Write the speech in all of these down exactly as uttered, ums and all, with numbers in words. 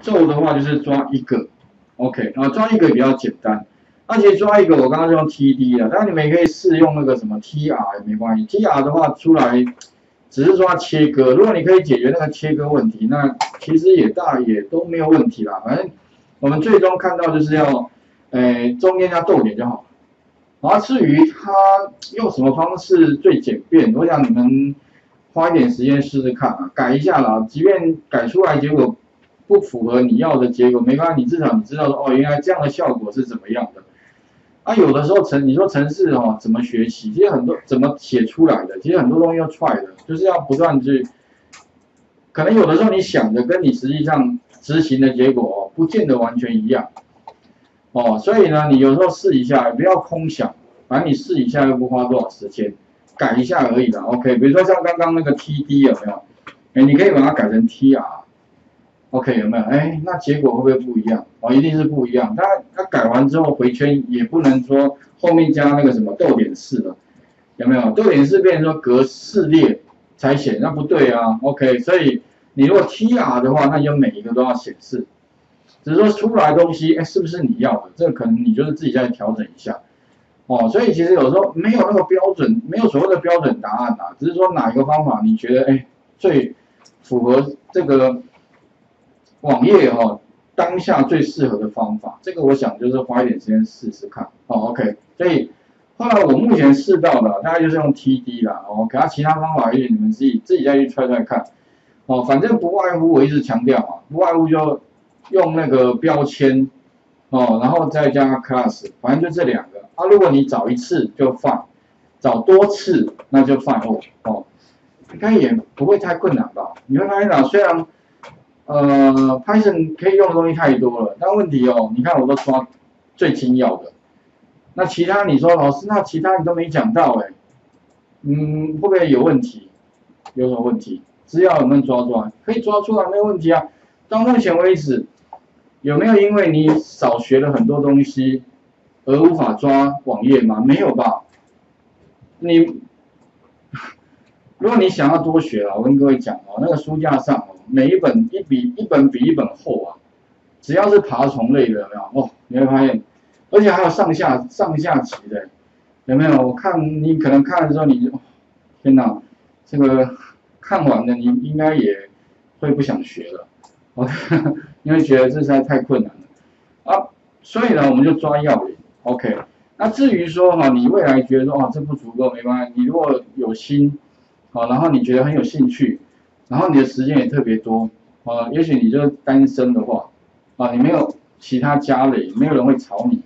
咒的话就是抓一个 ，OK， 然后抓一个比较简单。那其实抓一个我刚刚是用 T D 啊，当然你们也可以试用那个什么 T R 也没关系。T R 的话出来只是抓切割，如果你可以解决那个切割问题，那其实也大也都没有问题啦。反正我们最终看到就是要，诶、呃、中间加逗点就好。然后至于它用什么方式最简便，我想你们花一点时间试试看啊，改一下啦。即便改出来结果不符合你要的结果，没关系，你至少你知道说哦，原来这样的效果是怎么样的。啊，有的时候程你说程式哦，怎么学习？其实很多怎么写出来的，其实很多东西要 try 的，就是要不断去。可能有的时候你想的跟你实际上执行的结果哦，不见得完全一样。哦，所以呢，你有时候试一下，不要空想，反正你试一下又不花多少时间，改一下而已啦。OK， 比如说像刚刚那个 T D 有没有？哎，你可以把它改成 T R，OK 有没有？哎，那结果会不会不一样？哦，一定是不一样。但它改完之后回圈也不能说后面加那个什么逗点式了，有没有？逗点式变成说隔四列才显，那不对啊。OK， 所以你如果 T R 的话，那你就每一个都要显示。 只是说出来东西，哎，是不是你要的？这个可能你就是自己再调整一下，哦，所以其实有时候没有那个标准，没有所谓的标准答案啊，只是说哪一个方法你觉得哎最符合这个网页哦当下最适合的方法，这个我想就是花一点时间试试看，哦 ，OK， 所以后来我目前试到的大概就是用 T D 啦，哦，给它其他方法也许你们自己自己再去揣揣看，哦，反正不外乎我一直强调嘛，不外乎就。 用那个标签，哦，然后再加 class， 反正就这两个。啊，如果你找一次就 fine， 找多次那就 fine 哦，应该也不会太困难吧？你会发现啊，虽然呃 Python 可以用的东西太多了，但问题哦，你看我都抓最精要的，那其他你说老师，那其他你都没讲到哎，嗯，会不会有问题？有什么问题？资料有没有抓出来？可以抓出来，没有问题啊。到目前为止。 有没有因为你少学了很多东西而无法抓网页吗？没有吧。你如果你想要多学啊，我跟各位讲哦，那个书架上哦，每一本一比一本比一本厚啊，只要是爬虫类的有没有哦，你会发现，而且还有上下上下级的，有没有？我看你可能看的时候你就，天哪，这个看完了你应该也会不想学了。 OK， 因为觉得这实在太困难了啊，所以呢，我们就抓要领。OK， 那至于说哈，你未来觉得说啊，这不足够，没关系。你如果有心，好，然后你觉得很有兴趣，然后你的时间也特别多，啊，也许你就是单身的话，啊，你没有其他家累，没有人会吵你，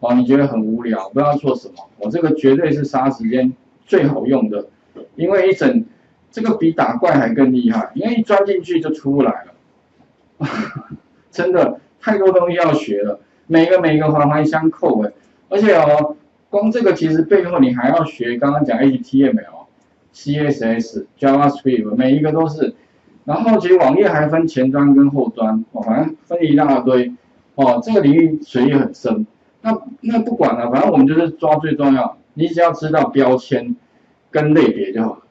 啊，你觉得很无聊，不知道做什么，我这个绝对是杀时间最好用的，因为一整这个比打怪还更厉害，因为一钻进去就出不来了。 真的太多东西要学了，每个每个环环相扣哎，而且哦，光这个其实背后你还要学刚刚讲 H T M L、C S S、JavaScript， 每一个都是。然后其实网页还分前端跟后端，哦，反正分一大堆，哦，这个领域水也很深。那那不管了，反正我们就是抓最重要，你只要知道标签跟类别就好了。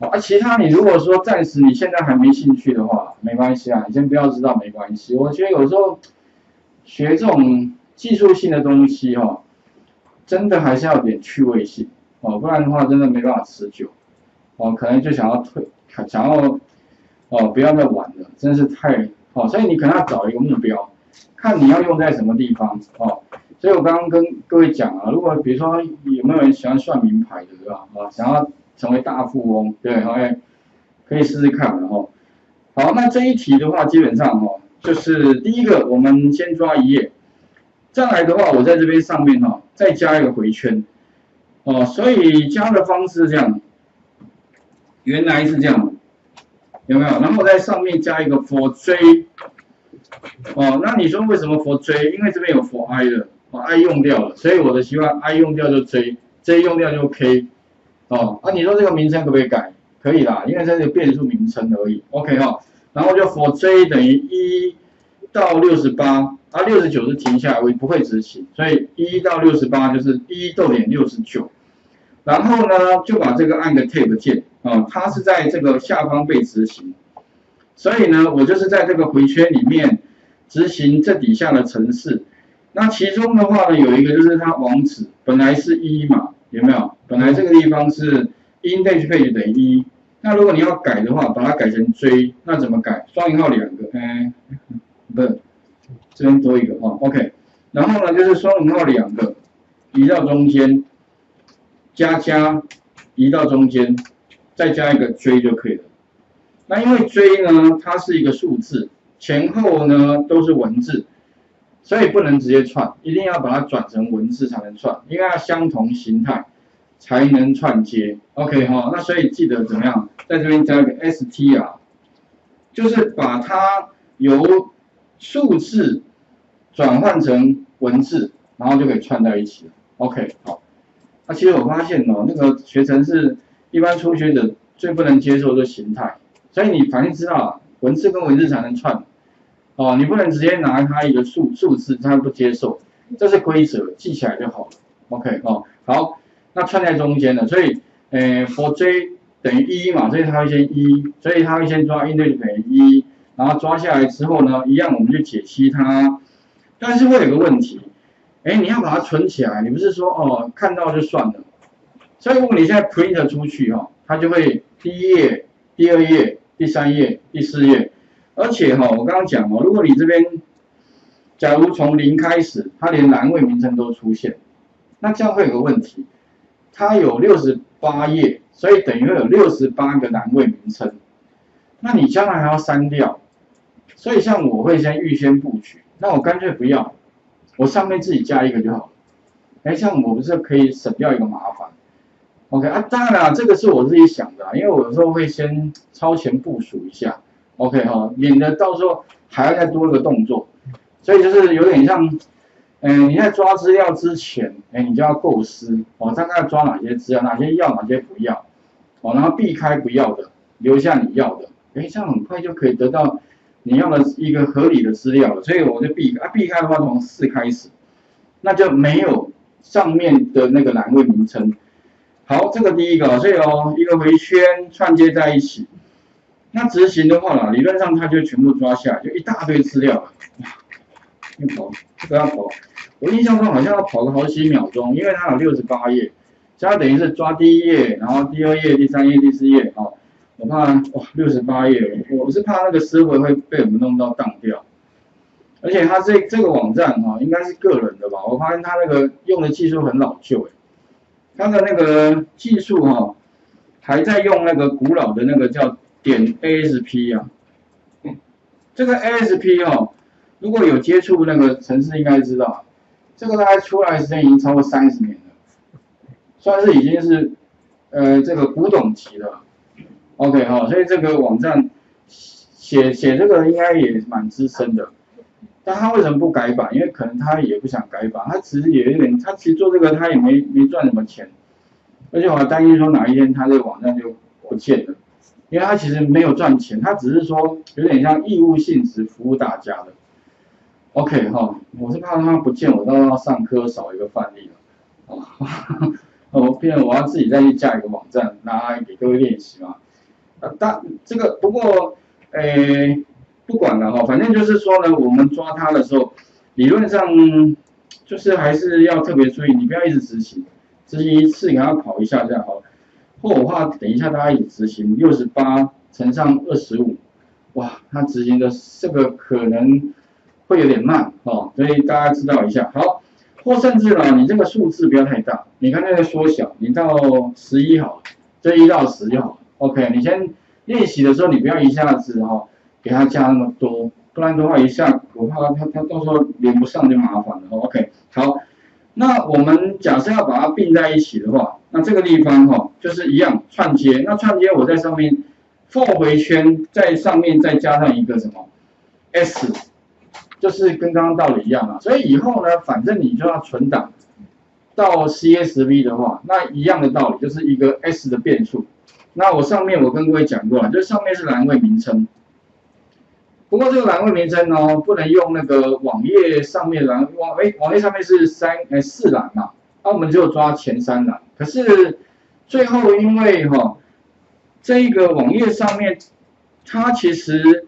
啊，其他你如果说暂时你现在还没兴趣的话，没关系啊，你先不要知道没关系。我觉得有时候学这种技术性的东西哦，真的还是要有点趣味性哦，不然的话真的没办法持久哦，可能就想要退，想要哦不要再玩了，真是太哦，所以你可能要找一个目标，看你要用在什么地方哦。所以我刚刚跟各位讲啊，如果比如说有没有人喜欢算名牌的对吧？啊，想要。 成为大富翁，对 ，OK， 可以试试看，然后，好，那这一题的话，基本上哦，就是第一个，我们先抓一页，再来的话，我在这边上面哈，再加一个回圈，哦，所以加的方式这样，原来是这样，有没有？然后在上面加一个 for j， 哦，那你说为什么 for j？ 因为这边有 for i 的，把 i 用掉了，所以我的习惯 i 用掉就 j，j 用掉就 k。 哦，啊，你说这个名称可不可以改？可以啦，因为这是变数名称而已。OK 哈、哦，然后就 for j 等于一到六十八，啊六十九是停下来，我不会执行，所以一到六十八就是一逗点六十九。然后呢，就把这个按个 tab 键，啊、哦，它是在这个下方被执行，所以呢，我就是在这个回圈里面执行这底下的程式。那其中的话呢，有一个就是它网址本来是一嘛，有没有？本来这个地方是 index page 等于一，那如果你要改的话，把它改成 J， 那怎么改？双引号两个，哎，不，这边多一个哈 ，OK。然后呢，就是双引号两个，移到中间，加加，移到中间，再加一个 J 就可以了。那因为 J 呢，它是一个数字，前后呢都是文字。 所以不能直接串，一定要把它转成文字才能串，因为要相同形态才能串接。OK 哈，那所以记得怎么样，在这边加一个 str， 就是把它由数字转换成文字，然后就可以串在一起了。OK 好，那其实我发现哦，那个学程式一般初学者最不能接受的形态，所以你反正知道文字跟文字才能串。 哦，你不能直接拿它一个数数字，它不接受，这是规则，记起来就好了。OK 哦，好，那串在中间了，所以，呃 ，for j 等于一嘛，所以它会先一，所以它会先抓 index 等于一，然后抓下来之后呢，一样我们就解析它，但是会有个问题，哎，你要把它存起来，你不是说哦看到就算了，所以如果你现在 print 出去哦，它就会第一页、第二页、第三页、第四页。 而且哈、哦，我刚刚讲哦，如果你这边假如从零开始，它连栏位名称都出现，那这样会有个问题，它有六十八页，所以等于会有六十八个栏位名称，那你将来还要删掉，所以像我会先预先布局，那我干脆不要，我上面自己加一个就好了，哎，这样我不是可以省掉一个麻烦 ？OK 啊，当然啦、啊，这个是我自己想的、啊，因为我有时候会先超前部署一下。 OK 哈、哦，免得到时候还要再多一个动作，所以就是有点像，嗯、呃，你在抓资料之前，哎，你就要构思，哦，大概要抓哪些资料，哪些要，哪些不要，哦，然后避开不要的，留下你要的，哎，这样很快就可以得到你要的一个合理的资料了。所以我就避开，啊，避开的话从四开始，那就没有上面的那个栏位名称。好，这个第一个，所以哦，一个回圈串接在一起。 那执行的话啦，理论上它就全部抓下来，就一大堆资料了。要跑，不要跑。我印象中好像要跑个好几秒钟，因为它有六十八页，所以它等于是抓第一页，然后第二页、第三页、第四页哦。我怕哇， 六十八页，我是怕那个思维会被我们弄到荡掉。而且它这这个网站哈、哦，应该是个人的吧？我发现它那个用的技术很老旧诶，它的那个技术哈、哦，还在用那个古老的那个叫。 点 A S P 啊，这个 A S P 哦，如果有接触那个程式应该知道，这个大概出来时间已经超过三十年了，算是已经是呃这个古董级了。OK 哈、哦，所以这个网站写写这个应该也蛮资深的，但他为什么不改版？因为可能他也不想改版，他其实也有点，他其实做这个他也没没赚什么钱，而且我还担心说哪一天他这个网站就不见了。 因为他其实没有赚钱，他只是说有点像义务性质服务大家的。OK 哈、哦，我是怕他不见，我到时候上课少一个范例了。哦，我变成我要自己再去架一个网站，拿来给各位练习嘛。啊，但这个不过，诶、欸，不管了哈，反正就是说呢，我们抓它的时候，理论上就是还是要特别注意，你不要一直执行，执行一次给它跑一下这样好了。 或我怕等一下大家一起执行六十八乘上 二十五， 哇，它执行的这个可能会有点慢哦，所以大家知道一下。好，或甚至呢，你这个数字不要太大，你看那个缩小，你到十一好了，这一到十就好了。OK， 你先练习的时候，你不要一下子哦给它加那么多，不然的话一下我怕它它到时候连不上就麻烦了。OK， 好，那我们假设要把它并在一起的话。 那这个地方哈、哦，就是一样串接。那串接我在上面 for 回圈，在上面再加上一个什么 s， 就是跟刚刚道理一样啊。所以以后呢，反正你就要存档到 C S V 的话，那一样的道理，就是一个 s 的变数。那我上面我跟各位讲过了，就是上面是栏位名称。不过这个栏位名称哦，不能用那个网页上面栏网哎网页上面是三哎四栏嘛、啊。 那、啊、我们就抓前三栏，可是最后因为哈、哦，这个网页上面它其实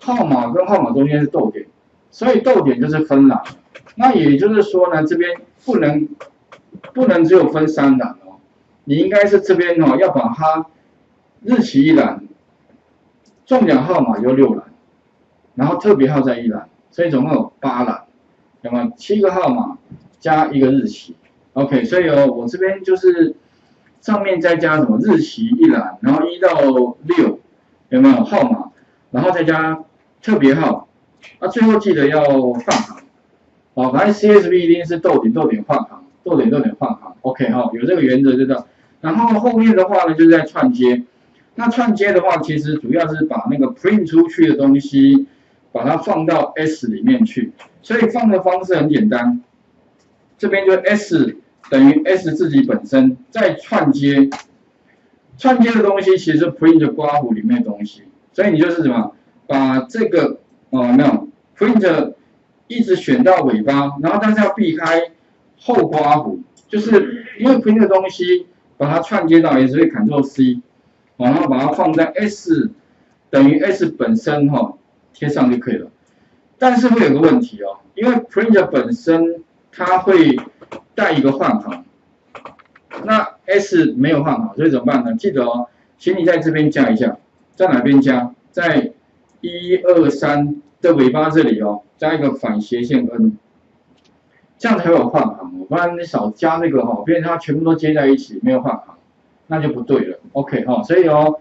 号码跟号码中间是逗点，所以逗点就是分栏。那也就是说呢，这边不能不能只有分三栏哦，你应该是这边哦要把它日期一栏，重点号码有六栏，然后特别号在一栏，所以总共有八栏，那么七个号码加一个日期。OK， 所以哦我这边就是上面再加什么日期一栏，然后一到六有没有号码，然后再加特别号，那、啊、最后记得要放行。好、哦，反正 C S V 一定是逗点逗点换行，逗点逗点换行。OK 哈、哦，有这个原则就到。然后后面的话呢，就是在串接。那串接的话，其实主要是把那个 print 出去的东西，把它放到 S 里面去。所以放的方式很简单，这边就 S 等于 S 自己本身，再串接。串接的东西其实 print 刮弧里面的东西。所以你就是什么，把这个哦没有 print 一直选到尾巴，然后但是要避开后刮弧，就是因为 print 的东西把它串接到也是会 Ctrl C， 然后把它放在 S 等于 S 本身哈、哦、贴上就可以了。但是会有个问题哦，因为 print 本身它会带一个换行，那 S 没有换行，所以怎么办呢？记得哦，请你在这边加一下。在哪边加？在一 二 三的尾巴这里哦，加一个反斜线 n， 这样才有换行哦，不然你少加那个哈、哦，变成它全部都接在一起，没有换行，那就不对了。OK 哈、哦，所以哦，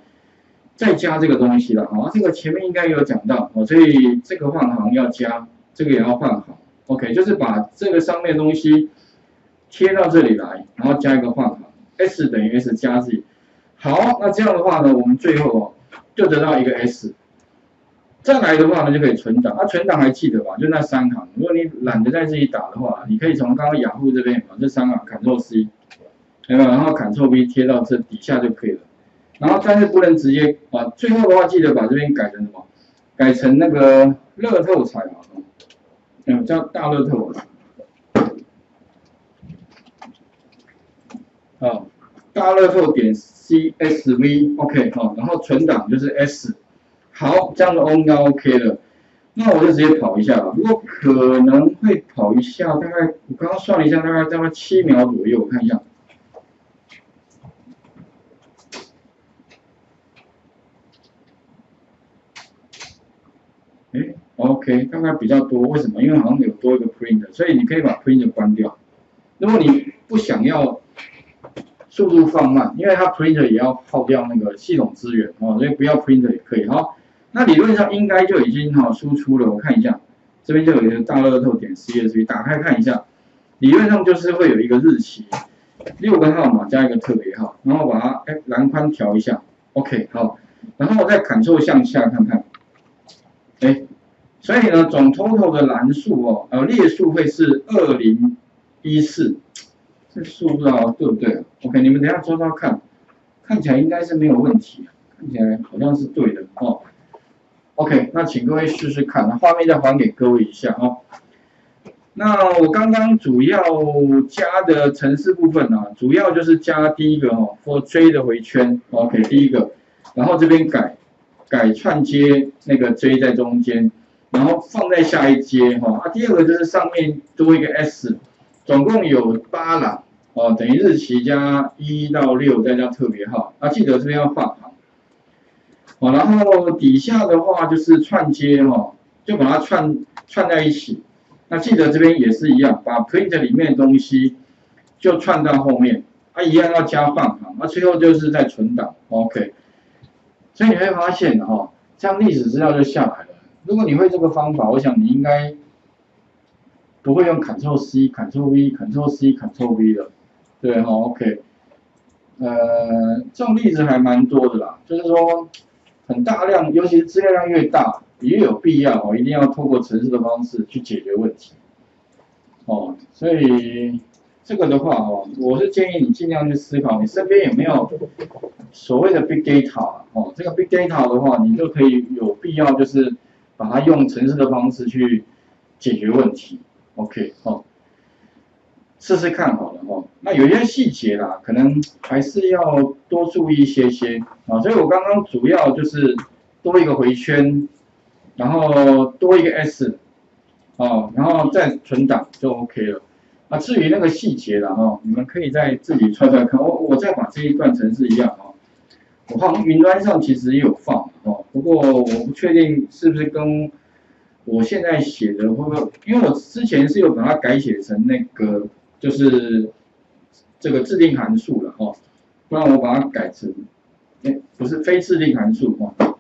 再加这个东西了啊、哦，这个前面应该有讲到哦，所以这个换行要加，这个也要换行。OK， 就是把这个上面的东西贴到这里来，然后加一个换行 ，s 等于 s 加 z。好，那这样的话呢，我们最后哦。就得到一个 S， 再来的话呢就可以存档，啊存档还记得吧？就那三行，如果你懒得在自己打的话，你可以从刚刚雅虎这边把这三行 Ctrl C， 有没有？然后 Ctrl V 贴到这底下就可以了。然后但是不能直接把，最后的话记得把这边改成什么？改成那个乐透彩啊，嗯叫大乐透啊，好。大乐透点 C S V OK 好，然后存档就是 S， 好，这样就 O 那 OK 了。那我就直接跑一下吧，如果可能会跑一下，大概我刚刚算了一下，大概大概七秒左右，我看一下。哎 ，OK， 大概比较多，为什么？因为好像有多一个 print， 所以你可以把 print 关掉。如果你不想要。速度放慢，因为它 printer 也要耗掉那个系统资源哦，所以不要 printer 也可以哈、哦。那理论上应该就已经哈、哦、输出了，我看一下，这边就有一个大乐透点 C S V， 打开看一下，理论上就是会有一个日期，六个号码加一个特别号，然后把它哎栏宽调一下 ，OK 好，然后我再 Ctrl 向下看看，哎，所以呢总 total 的栏数哦，呃列数会是二零一四。这数不知道对不对 ？OK， 你们等一下抓抓看，看起来应该是没有问题，看起来好像是对的哦。OK， 那请各位试试看，那画面再还给各位一下哦。那我刚刚主要加的程式部分啊，主要就是加第一个哦 ，for J 的回圈 ，OK， 第一个，然后这边改改串接那个 J 在中间，然后放在下一阶哈、哦。啊，第二个就是上面多一个 S， 总共有八栏。哦，等于日期加一到六，再加特别号。啊，记得这边要换行。哦，然后底下的话就是串接哦，就把它串串在一起。那记得这边也是一样，把 print 里面的东西就串到后面。啊，一样要加换行。啊，最后就是在存档。OK。所以你会发现哦，这样历史资料就下来了。如果你会这个方法，我想你应该不会用 Ctrl C、Ctrl V、Ctrl C、Ctrl V 的。对哈 ，OK， 呃，这种例子还蛮多的啦，就是说很大量，尤其是资料量越大，也有必要哦，一定要透过程式的方式去解决问题。哦，所以这个的话哦，我是建议你尽量去思考，你身边有没有所谓的 big data 哦，这个 big data 的话，你就可以有必要就是把它用程式的方式去解决问题。OK， 哦。试试看好了哦，那有些细节啦，可能还是要多注意一些些啊。所以我刚刚主要就是多一个回圈，然后多一个 s， 哦，然后再存档就 OK 了。啊，至于那个细节啦，哦，你们可以再自己串串看。我我再把这一段程式一样哦，我放云端上其实也有放哦，不过我不确定是不是跟我现在写的会不会，因为我之前是有把它改写成那个就是这个自定函数了哦，不然我把它改成，哎，不是非自定函数哦。